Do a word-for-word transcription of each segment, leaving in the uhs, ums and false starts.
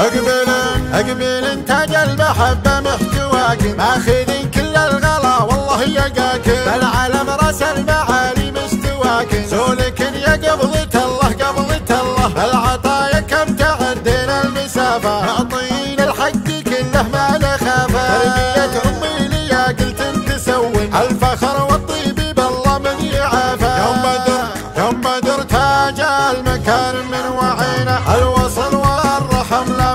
اقبل اقبل انت اجل محبه محتواك ماخذين كل الغلا والله يقاك بالعالم راس المعالي مستواك سولك يا قبضة الله قبضة الله بالعطايا كم تعدينا المسافه معطيين الحق كله ما له خافه تربية امي ليا قلت انت سوي الفخر والطيب بالله من يعافى يوم بدر يوم بدر تاج المكان من وعينا الوصل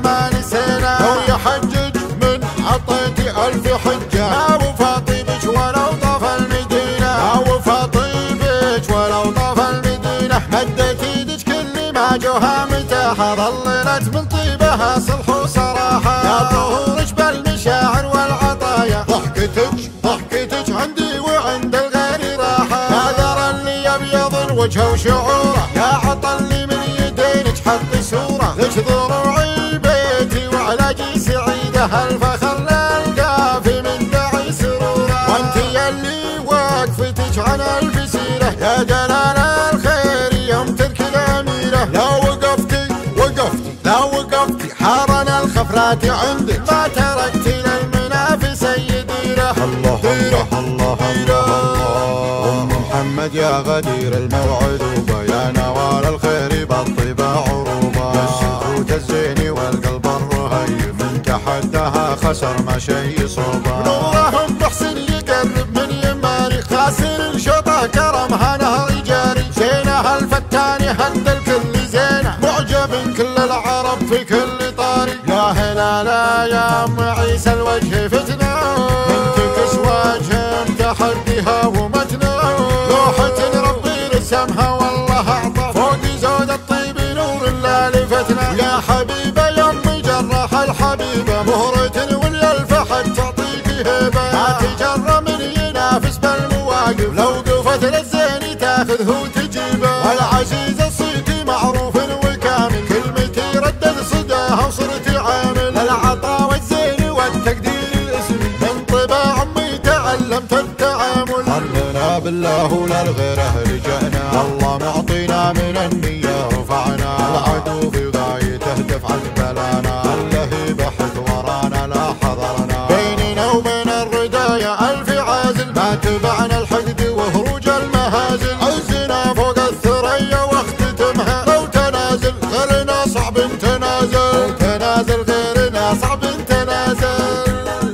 ما نسينا لو يحجج من عطيتي ألف حجة ما وفاطيبك ولو طاف المدينة ما وفاطيبك ولو طاف المدينة مدت ايدك كل ما جوها متاحة ظللت من طيبها صلح وصراحة يا ظهورك بالمشاعر والعطايا ضحكتك ضحكتك عندي وعند الغير راحة يا ذر اللي أبيض الوجه وشعوره يا عطا اللي من يدينك حط صورة لك ضروعي الفخر نلقى في من دعي سروره وانت يلي وقفتك عن الف سيره يا جلال الخير يوم تركي اميره لا وقفتي وقفتي لا وقفتي حارن الخفرات عندك ما تركتي للمنافس يديره الله الله الله ام محمد يا غدير الموعوده يا نوال الخير بالطيبه عروبه الشكوت الزيني والقلب الرهيب حدها خسر ما شي صوبه نورهم محسن يقرب من يماري خاسر الشطه كرمها نهر جاري زينها الفتاني هند الكل زينه معجب كل العرب في كل طاري يا هلالا يا ام عيسى الوجه فتنه انتكس وجههم تحديها ومتنه لوحه ربي رسمها والله اعطى فوق زود الطيب نور الليل فتنه يا حبيبه يا امي جراح الحبيبه مهرة ولا الفحد تعطيك هبه ما تجرى من ينافس بالمواقف لو وقفت للزين تاخذه وتجيبه والعزيز الصيدي معروف وكامل كلمتي ردد صداها وصرت عامل العطاء والزين والتقدير الاسمي من طباع امي تعلمت التعامل ظلنا بالله وللغيره رجعنا الله معطينا من النيه رفعنا العدو في غايه تهدف عن بلانا تبعنا الحقد وهروج المهازل عزنا فوق الثريا واختتمها لو تنازل غيرنا صعب تنازل لو تنازل غيرنا صعب تنازل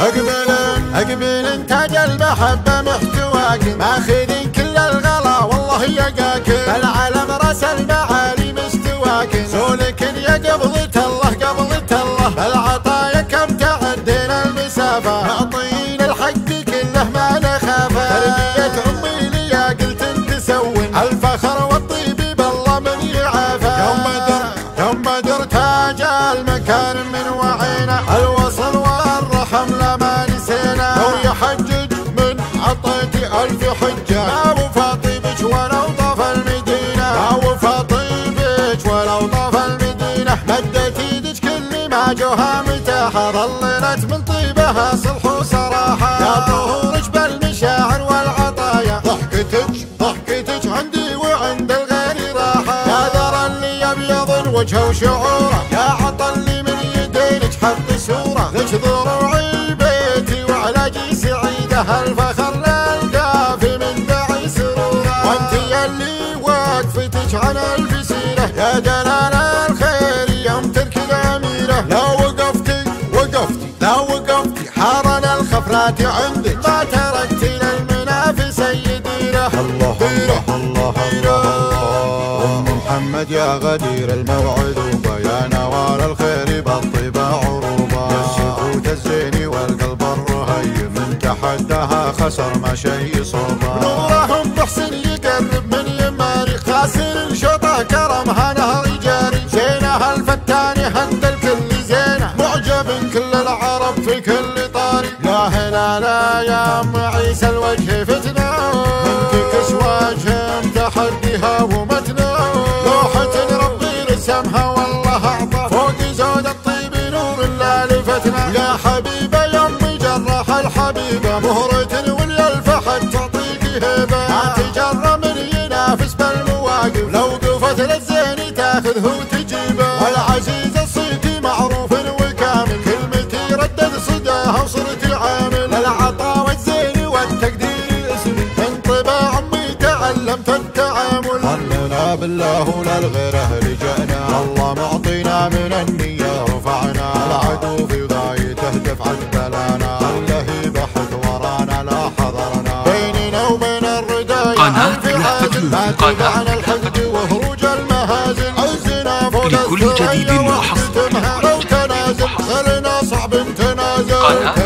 اقبل اقبل انت اجل محبه محتواك ماخذين كل الغلا والله يقاك بالعالم راس المعالي مستواك سولك يا قبضة الله قبضة الله بالعطايا كم تعدينا المسافه معطيين الحق كله ما له خافه تربية امي ليا قلت انت سوي الفخر والطيب بالله من يعافى يوم بدر يوم بدر تاج المكان من وعينا الوصل والرحم لما نسينا لو يحجج من عطيتي ألف حجة ما وفاطيبك ولو طاف المدينة ما وفاطيبك ولو طاف المدينة مدت ايدك كل ما جوها متاحة ظللت من طيبها صلح وصراحة يا ظهورك بالمشاعر والعطايا ضحكتك ضحكتك عندي وعند الغير راحة يا ذر اللي أبيض وجهه وشعوره يا عطا اللي من يدينك حط صورة لك ضروعي بيتي وعلى جيسي عيده الفخر نلقى في من دعي سروره وانت يلي وقفتك عن الف سيره يا جلال الخير يوم تركي اميره لا وقفتي وقفتي لا وقفتي حارن الخفرات عندك ما تركتي للمنافس يديره الله الله الله الله ام محمد يا غدير الموعوده يا نوال الخير بالطيبه عروبه الشكوت الزيني والقلب الرهيب من تحدها خسر ما شي صوبه نورهم محسن يقرب من يماري خاسر الشطه كرمها نهر جاري زينها الفتاني هند الكل زينه معجب كل العرب في كل طريق. يا هلا لا يا ام عيسى الوجه فتنا، منككش وجههم تحديها ومتنا. لوحة ربي رسمها والله اعطى فوق زود الطيب نور الليل فتنا. يا حبيبه يا امي جرح الحبيبه مهرة ولي الفحل تعطيك هبه. ما تجرى من ينافس بالمواقف، لو قفت للزين تاخذه وتجيبه. والعزيز الصيدي معروف وكامل، كلمتي ردد صداها وصرت عامل. العطاء والزين والتقدير اسمي، من طبع امي تعلمت التعامل. ظننا بالله ولا لغير لجأنا، الله معطينا من النية رفعنا. العدو في غاية تهدف عن بلانا، اللهيب حد ورانا لا حضرنا. بيننا وبين الرداية عن العدل، ما تبعنا الحقد وهروج المهازل. عزنا فوق الثريا وحسن لو تنازل، خلنا صعب تنازل.